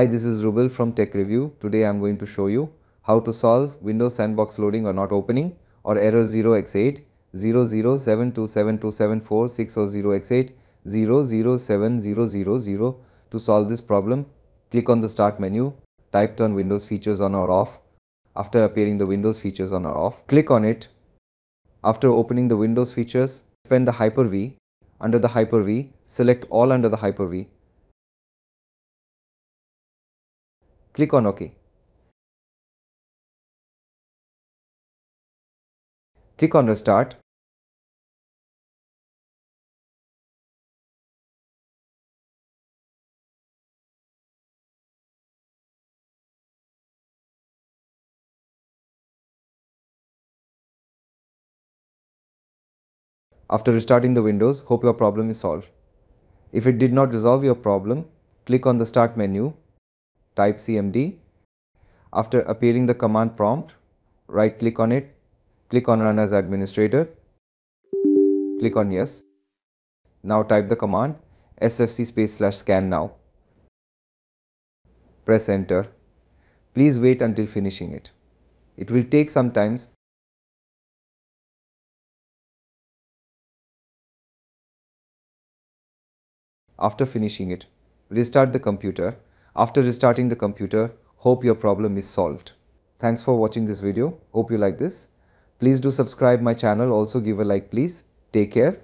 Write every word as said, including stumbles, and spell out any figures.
Hi, this is Rubel from Tech Review. Today I am going to show you how to solve Windows Sandbox loading or not opening or error zero x eight zero zero seven two seven two seven four six zero zero x eight zero zero seven zero zero zero. To solve this problem, click on the Start menu, type turn Windows features on or off. After appearing the Windows features on or off, click on it. After opening the Windows features, open the Hyper-V. Under the Hyper-V, select all under the Hyper-V. Click on OK. Click on Restart. After restarting the Windows, hope your problem is solved. If it did not resolve your problem, click on the Start menu. Type C M D. After appearing the command prompt, right click on it, click on Run as Administrator, click on Yes. Now type the command sfc space slash scan now. Press Enter. Please wait until finishing it. It will take some time. After finishing it, restart the computer. After restarting the computer, hope your problem is solved. Thanks for watching this video. Hope you like this. Please do subscribe my channel. Also give a like, please. Take care.